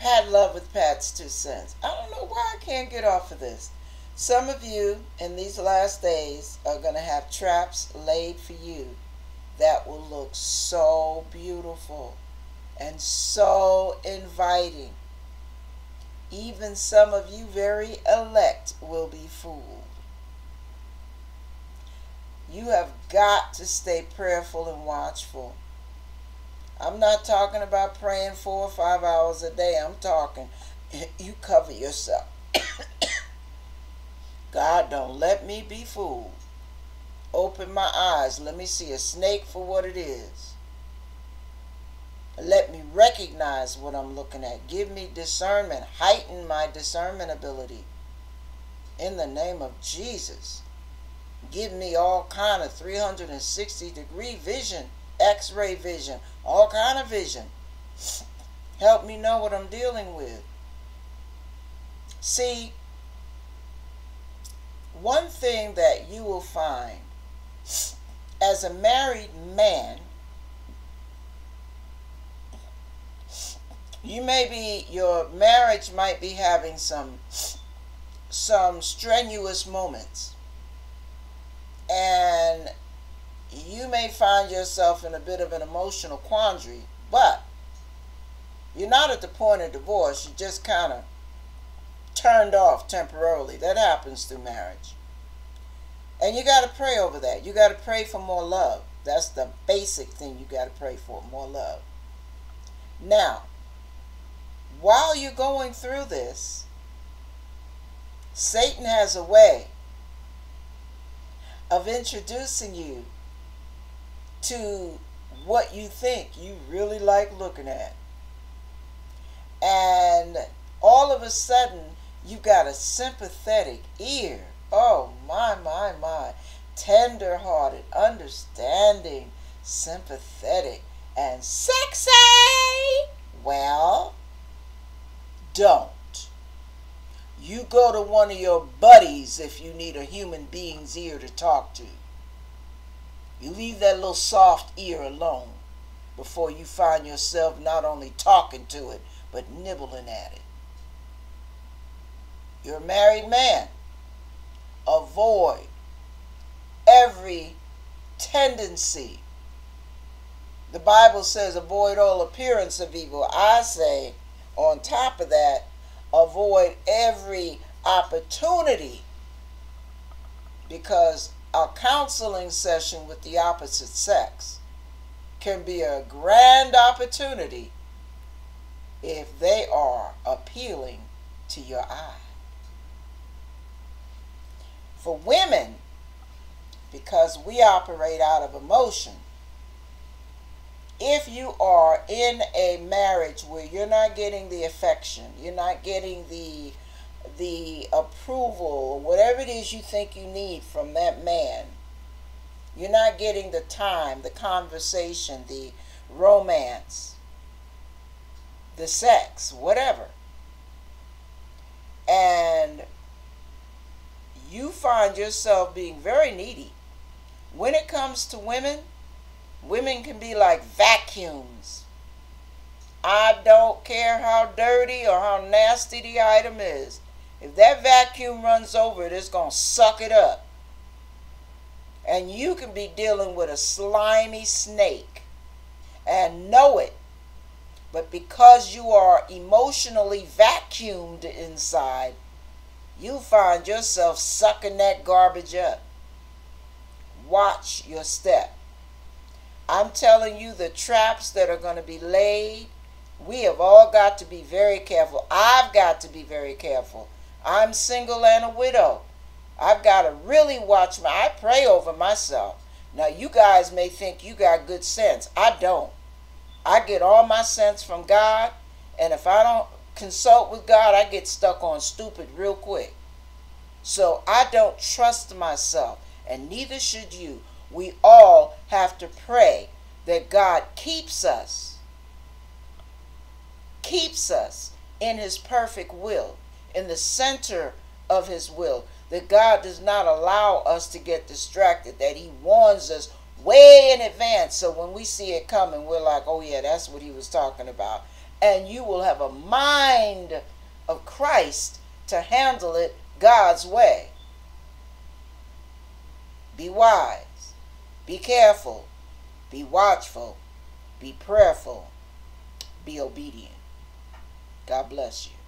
Pat Love with Pat's 2 cents. I don't know why I can't get off of this. Some of you in these last days are going to have traps laid for you that will look so beautiful and so inviting. Even some of you very elect will be fooled. You have got to stay prayerful and watchful. I'm not talking about praying 4 or 5 hours a day. I'm talking, you cover yourself. God, don't let me be fooled. Open my eyes. Let me see a snake for what it is. Let me recognize what I'm looking at. Give me discernment. Heighten my discernment ability. In the name of Jesus. Give me all kind of 360-degree vision, x-ray vision, all kind of vision. Help me know what I'm dealing with. See, one thing that you will find as a married man, your marriage might be having some strenuous moments. And you may find yourself in a bit of an emotional quandary, but you're not at the point of divorce. You're just kind of turned off temporarily. That happens through marriage. And you got to pray over that. You got to pray for more love. That's the basic thing you got to pray for, more love. Now, while you're going through this, Satan has a way of introducing you to what you think you really like looking at. And all of a sudden, you've got a sympathetic ear. Oh, my. Tender-hearted, understanding, sympathetic, and sexy. Well, don't. You go to one of your buddies if you need a human being's ear to talk to. You leave that little soft ear alone before you find yourself not only talking to it, but nibbling at it. You're a married man. Avoid every tendency. The Bible says avoid all appearance of evil. I say, on top of that, avoid every opportunity, because a counseling session with the opposite sex can be a grand opportunity if they are appealing to your eye. For women, because we operate out of emotion, if you are in a marriage where you're not getting the affection, you're not getting the approval, or whatever it is you think you need from that man, you're not getting the time, the conversation, the romance, the sex, whatever, and you find yourself being very needy. When it comes to women, women can be like vacuums. I don't care how dirty or how nasty the item is. If that vacuum runs over it, it's going to suck it up. And you can be dealing with a slimy snake and know it. But because you are emotionally vacuumed inside, you find yourself sucking that garbage up. Watch your step. I'm telling you, the traps that are going to be laid, we have all got to be very careful. I've got to be very careful. I'm single and a widow. I've got to really watch I pray over myself. Now, you guys may think you got good sense. I don't. I get all my sense from God, and if I don't consult with God, I get stuck on stupid real quick. So I don't trust myself, and neither should you. We all have to pray that God keeps us in his perfect will, in the center of his will, that God does not allow us to get distracted, that he warns us way in advance. So when we see it coming, we're like, oh yeah, that's what he was talking about. and you will have a mind of Christ to handle it God's way. Be wise, be careful, be watchful, be prayerful, be obedient. God bless you.